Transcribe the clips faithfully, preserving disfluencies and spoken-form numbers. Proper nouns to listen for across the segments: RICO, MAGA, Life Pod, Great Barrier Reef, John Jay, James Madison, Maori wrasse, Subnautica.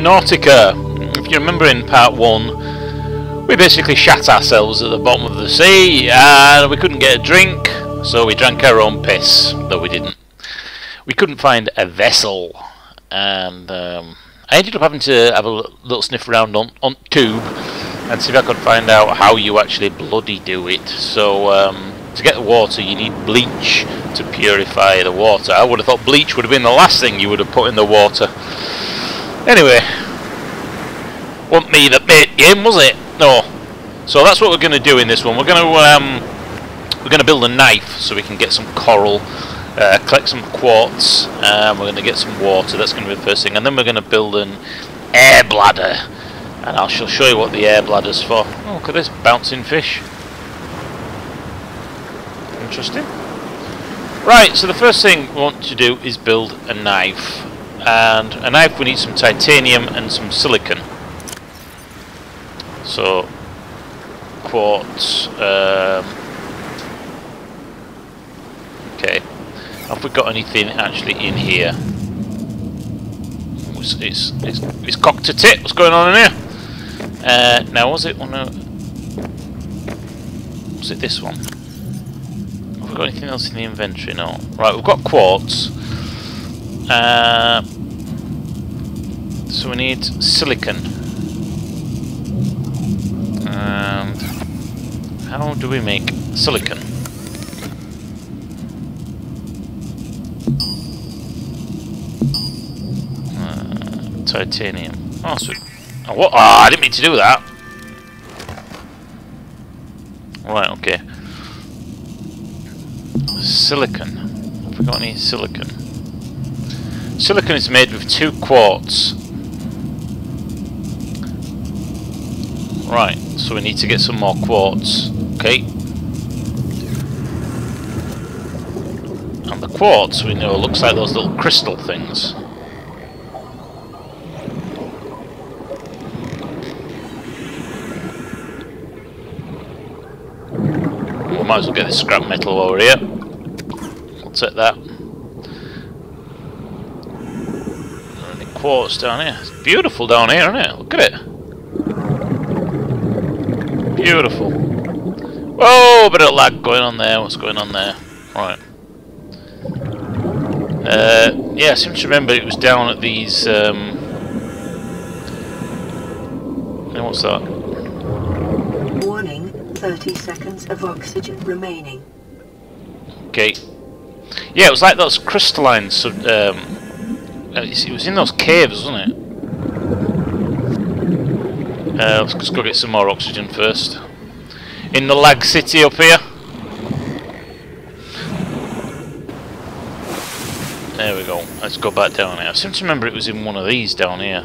Subnautica. If you remember in part one, we basically shat ourselves at the bottom of the sea and we couldn't get a drink, so we drank our own piss, though we didn't. We couldn't find a vessel, and um, I ended up having to have a little sniff around on, on tube and see if I could find out how you actually bloody do it. So um, to get the water you need bleach to purify the water. I would have thought bleach would have been the last thing you would have put in the water. Anyway, wasn't me that bait game, was it? No. So that's what we're going to do in this one. We're going to um, we're going to build a knife so we can get some coral, uh, collect some quartz, and we're going to get some water. That's going to be the first thing, and then we're going to build an air bladder, and I shall show you what the air bladder's for. Oh, look at this bouncing fish! Interesting. Right. So the first thing we want to do is build a knife. And a knife, we need some titanium and some silicon. So, quartz. Um, okay. Have we got anything actually in here? It's, it's, it's, it's cocked a tit. What's going on in here? Uh, now, was it one of. Was it this one? Have we got anything else in the inventory? No. Right, we've got quartz. Uh, so we need silicon. And how do we make silicon? Uh, titanium. Oh, so oh, what? Oh, I didn't mean to do that. Right, okay. Silicon. Have we got any silicon? Silicon is made with two quartz. Right, so we need to get some more quartz. Okay. And the quartz, we know, looks like those little crystal things. We might as well get this scrap metal over here. I'll take that. Quartz down here. It's beautiful down here, isn't it? Look at it. Beautiful. Whoa, bit of lag going on there. What's going on there? Right. Uh, yeah, I seem to remember it was down at these. Um, what's that? Warning: thirty seconds of oxygen remaining. Okay. Yeah, it was like those crystalline. Sub um, It was in those caves, wasn't it? Uh, let's just go get some more oxygen first. In the lag city up here. There we go. Let's go back down here. I seem to remember it was in one of these down here.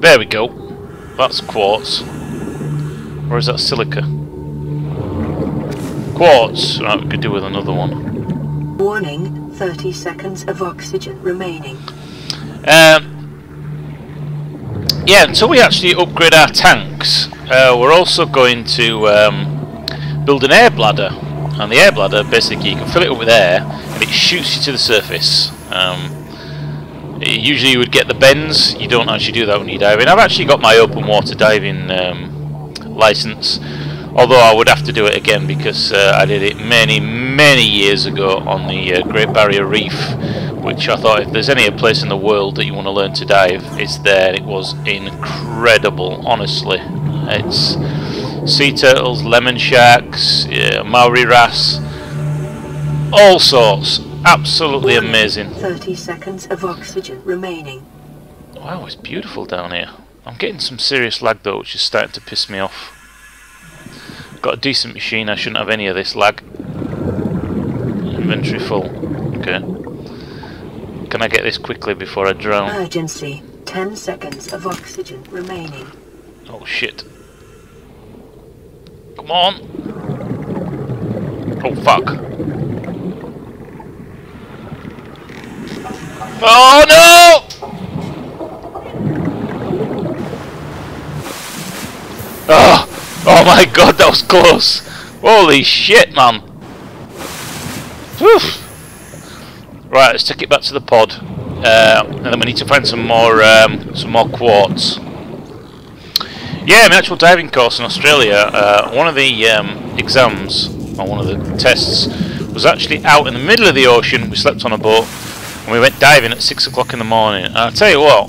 There we go. That's quartz. Or is that silica? Quartz. Right, we could do with another one. Warning, thirty seconds of oxygen remaining. Um, yeah, until we actually upgrade our tanks, uh, we're also going to um, build an air bladder. And the air bladder, basically, you can fill it up with air, and it shoots you to the surface. Um, usually you would get the bends. You don't actually do that when you dive in. I've actually got my open water diving um, license. Although I would have to do it again because uh, I did it many, many years ago on the uh, Great Barrier Reef, which I thought if there's any place in the world that you want to learn to dive, it's there. It was incredible, honestly. It's sea turtles, lemon sharks, yeah, Maori wrasse, all sorts. Absolutely amazing. thirty seconds of oxygen remaining. Wow, it's beautiful down here. I'm getting some serious lag though, which is starting to piss me off. Got a decent machine, I shouldn't have any of this lag. Inventory full. Okay. Can I get this quickly before I drown? Emergency. Ten seconds of oxygen remaining. Oh shit. Come on. Oh fuck. Oh no! Oh my god, that was close! Holy shit, man! Whew. Right, let's take it back to the pod, uh, and then we need to find some more um, some more quartz. Yeah, my actual diving course in Australia, uh, one of the um, exams, or one of the tests, was actually out in the middle of the ocean. We slept on a boat, and we went diving at six o'clock in the morning. And I'll tell you what,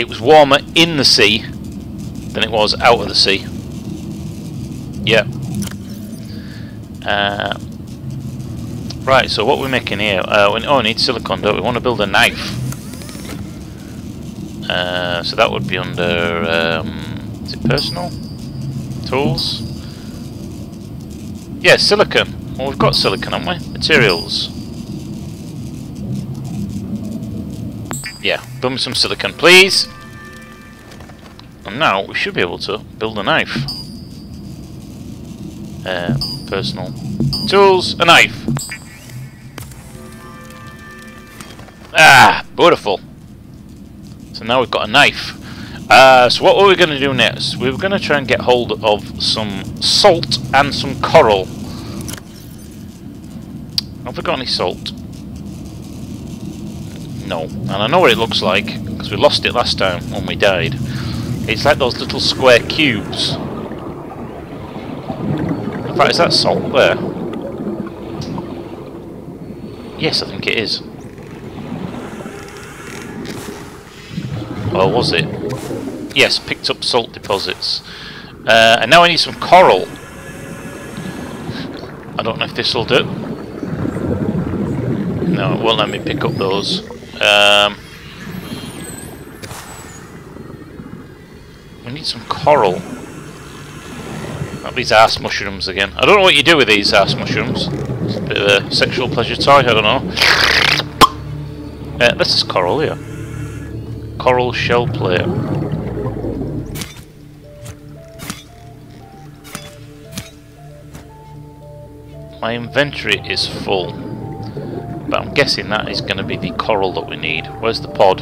it was warmer in the sea than it was out of the sea. Yeah. Uh, right, so what we're making here, uh, we, oh, we need silicone, don't we? We want to build a knife. Uh, so that would be under... Um, Is it personal? Tools? Yeah, silicon. Well, we've got silicon, haven't we? Materials. Yeah, build me some silicon, please. And now we should be able to build a knife. Uh, personal. Tools, a knife. Ah, beautiful. So now we've got a knife. Uh, so what were we going to do next? We were going to try and get hold of some salt and some coral. Have we got any salt? No. And I know what it looks like, because we lost it last time when we died. It's like those little square cubes. In fact, is that salt there? Yes, I think it is. Or was it? Yes, picked up salt deposits. Uh, and now I need some coral. I don't know if this will do. No, it won't let me pick up those. Um, we need some coral. Not these arse mushrooms again. I don't know what you do with these arse mushrooms. It's a bit of a sexual pleasure toy, I don't know. Uh, this is coral here. Coral shell plate. My inventory is full, but I'm guessing that is going to be the coral that we need. Where's the pod?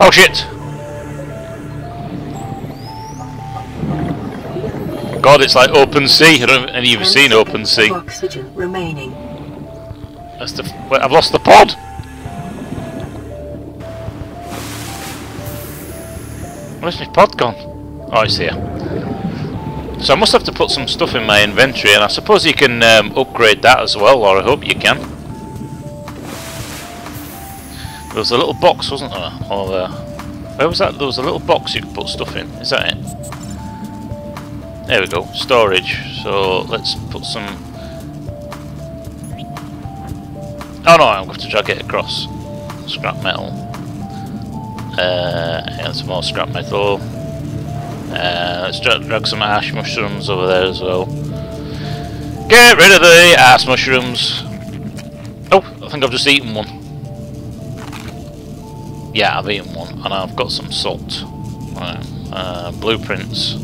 Oh shit! God, it's like open sea. I don't know if you've seen open sea. Oxygen remaining. That's the. F I've lost the pod. Where's my pod gone? Oh, it's here. So I must have to put some stuff in my inventory, and I suppose you can um, upgrade that as well, or I hope you can. There was a little box, wasn't there? Or there. Where was that? There was a little box you could put stuff in. Is that it? There we go. Storage. So let's put some... Oh no, I'm going to try to get across. Scrap metal. Uh, and some more scrap metal. Uh, let's dra drag some ash mushrooms over there as well. Get rid of the ash mushrooms. Oh, I think I've just eaten one. Yeah, I've eaten one, and I've got some salt. Right. Uh, blueprints.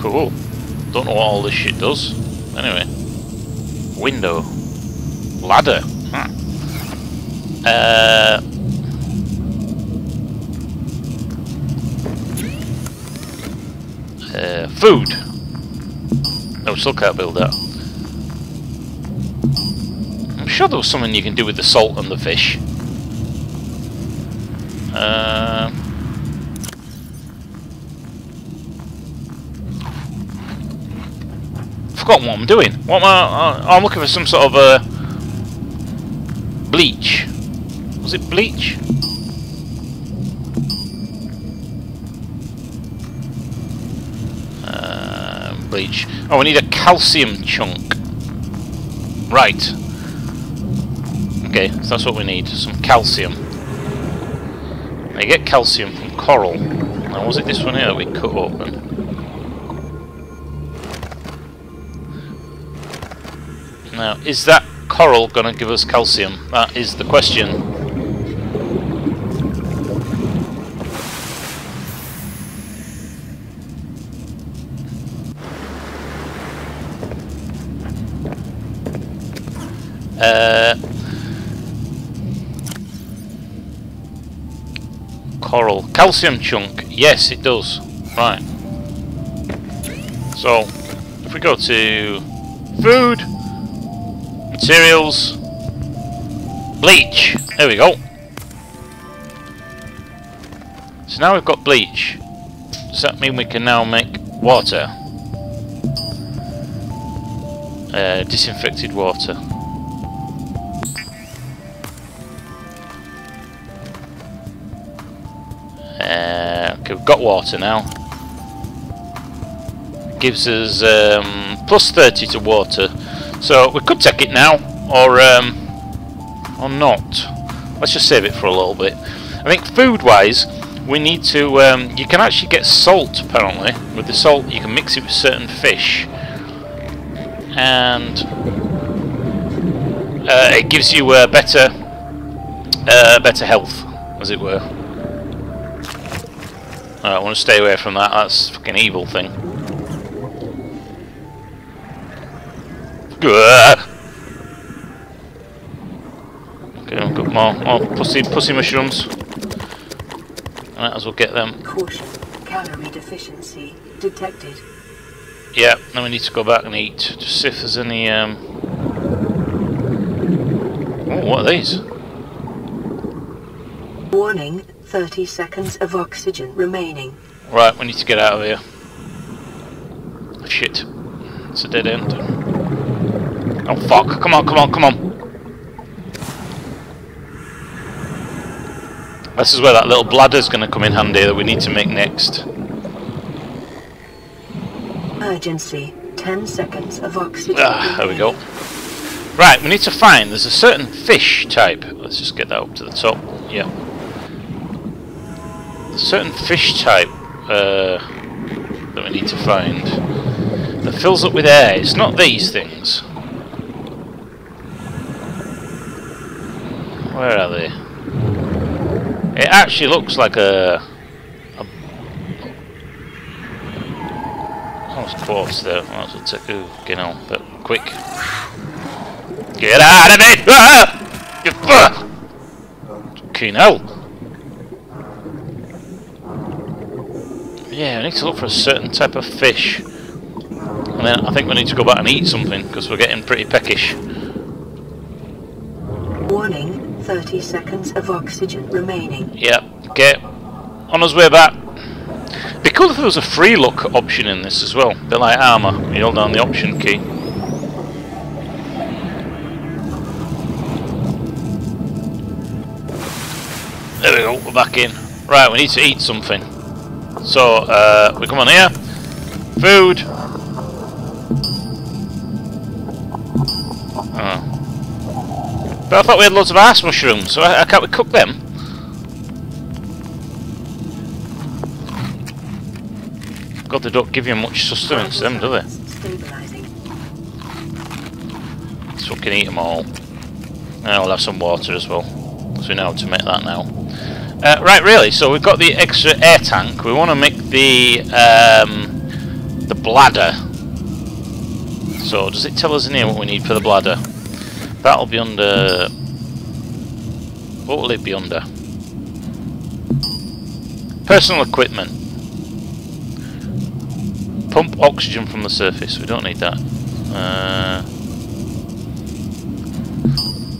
Cool. Don't know what all this shit does. Anyway, window, ladder. Huh. Uh, uh, food. No, still can't build that. I'm sure there was something you can do with the salt and the fish. Uh, forgot what I'm doing. What am I? Oh, I'm looking for some sort of uh, bleach. Was it bleach? Uh, bleach. Oh, we need a calcium chunk. Right. Okay, so that's what we need. Some calcium. Now you get calcium from coral. Now was it this one here that we cut open? Now, is that coral going to give us calcium? That is the question. Uh, coral. Calcium chunk. Yes, it does. Right. So, if we go to food and Cereals. Bleach. There we go. So now we've got bleach. Does that mean we can now make water? Uh, disinfected water. Uh, okay, we've got water now. Gives us um, plus thirty to water, so we could take it now, or um, or not. Let's just save it for a little bit. I think food-wise, we need to. Um, you can actually get salt apparently. With the salt, you can mix it with certain fish. And uh, it gives you uh, better, uh, better health, as it were. All right, I want to stay away from that. That's a fucking evil thing. Okay, I've got more, more pussy, pussy mushrooms. Might as well get them. Caution, calorie deficiency detected. Yeah, then we need to go back and eat. Just see if there's any. Um... Oh, what are these? Warning, thirty seconds of oxygen remaining. Right, we need to get out of here. Shit. It's a dead end. Oh, fuck. Come on, come on, come on. This is where that little bladder's going to come in handy that we need to make next. Urgency, ten seconds of oxygen. Ah, there we go. Right, we need to find, there's a certain fish type. Let's just get that up to the top. Yeah. A certain fish type uh, that we need to find. That fills up with air. It's not these things. Where are they? It actually looks like a... Oh, it's quartz there. Might as well take. Ooh, get on, but quick. Get out of it! Ah! You fuck! Keen hell. Yeah, we need to look for a certain type of fish. And then I think we need to go back and eat something, because we're getting pretty peckish. Warning, thirty seconds of oxygen remaining. Yep, okay. On his way back. It'd be cool if there was a free look option in this as well. They're like armour, you hold down the option key. There we go, we're back in. Right, we need to eat something. So, uh, we come on here. Food. Oh. But I thought we had loads of arse mushrooms, so how can't we cook them? God, they don't give you much sustenance to them, do they? Let's fucking eat them all. And I'll have some water as well, because we know how to make that now. Uh, right, really, so we've got the extra air tank. We want to make the um, the bladder. So, does it tell us in here what we need for the bladder? That'll be under... What will it be under? Personal equipment. Pump oxygen from the surface, we don't need that. Uh,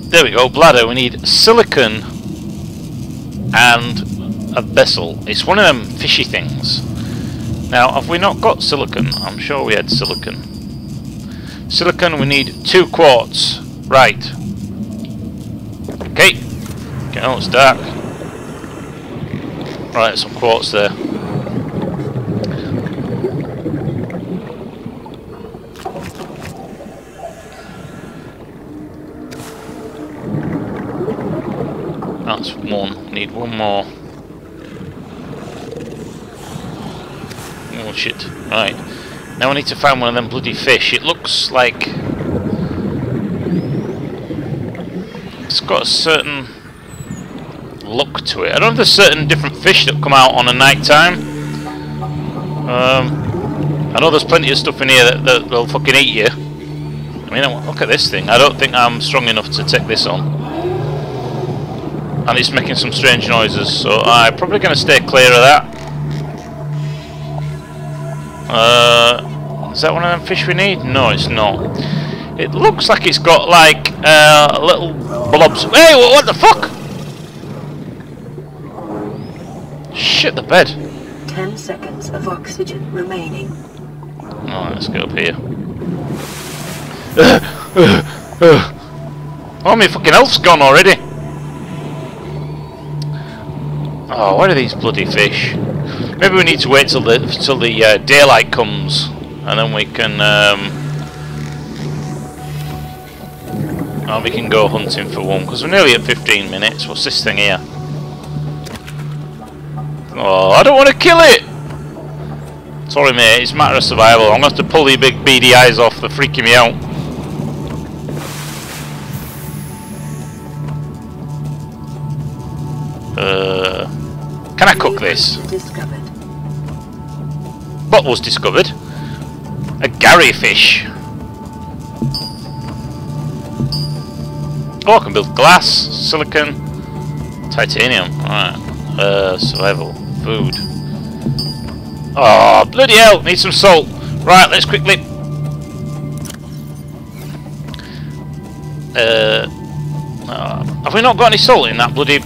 there we go, bladder, we need silicon and a vessel. It's one of them fishy things. Now, have we not got silicon? I'm sure we had silicon. Silicon, we need two quarts. Right. Okay. Okay, now it's dark. Right, some quarts there. That's one. Need one more. Oh shit. Right. Now we need to find one of them bloody fish. It looks like... It's got a certain look to it. I don't know if there's certain different fish that come out on a night time. Um, I know there's plenty of stuff in here that, that will fucking eat you. I mean, look at this thing. I don't think I'm strong enough to take this on. And it's making some strange noises, so I'm probably going to stay clear of that. Uh, is that one of them fish we need? No, it's not. It looks like it's got like uh, little blobs. Hey, what, what the fuck? Shit, the bed. Ten seconds of oxygen remaining. Alright, let's go up here. Oh, my fucking health's gone already. Oh, where are these bloody fish? Maybe we need to wait till the till the uh, daylight comes, and then we can um, oh, we can go hunting for one, because we're nearly at fifteen minutes. What's this thing here? Oh, I don't want to kill it. Sorry, mate. It's a matter of survival. I'm gonna have to pull your big beady eyes off. They're freaking me out. Uh, can I cook this? Discovered. What was discovered? A Gary fish. Oh, I can build glass, silicon, titanium. Alright. Uh, survival. Food. Oh, bloody hell! Need some salt. Right, let's quickly. Uh, uh, have we not got any salt in that bloody?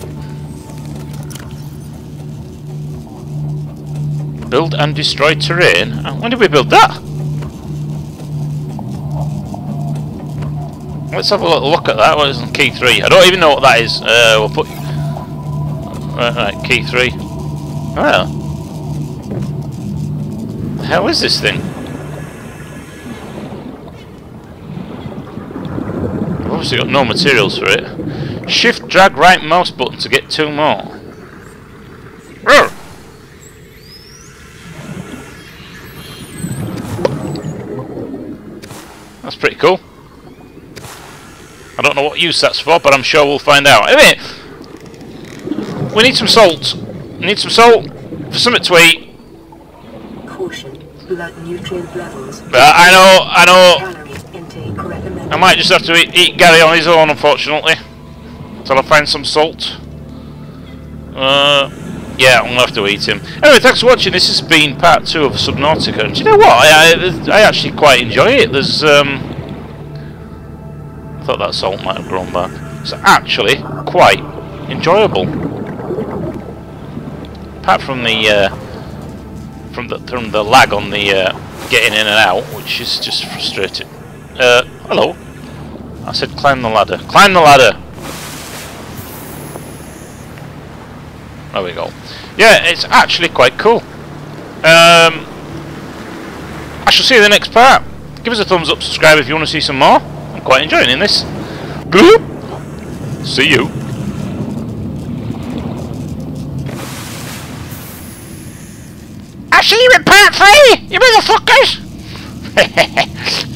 Build and destroy terrain. When did we build that? Let's have a little look at that. What is on key three? I don't even know what that is. Uh, we'll put right, right key three. Well, the hell is this thing? I've obviously got no materials for it. Shift, drag, right mouse button to get two more. That's pretty cool. I don't know what use that's for, but I'm sure we'll find out. Anyway, we need some salt. We need some salt for something to eat. Caution, blood nutrient levels. But I know, I know. I might just have to eat, eat Gary on his own, unfortunately, until I find some salt. Uh, yeah, I'm gonna have to eat him. Anyway, thanks for watching. This has been part two of Subnautica. And do you know what? I, I I actually quite enjoy it. There's um, I thought that salt might have grown back. It's actually quite enjoyable. Apart from the uh, from the from the lag on the uh, getting in and out, which is just frustrating. Uh, hello. I said climb the ladder. Climb the ladder. There we go. Yeah, it's actually quite cool. Um, I shall see you in the next part. Give us a thumbs up, subscribe if you want to see some more. I'm quite enjoying in this. Bloop. See you. I see you in part three, you motherfuckers!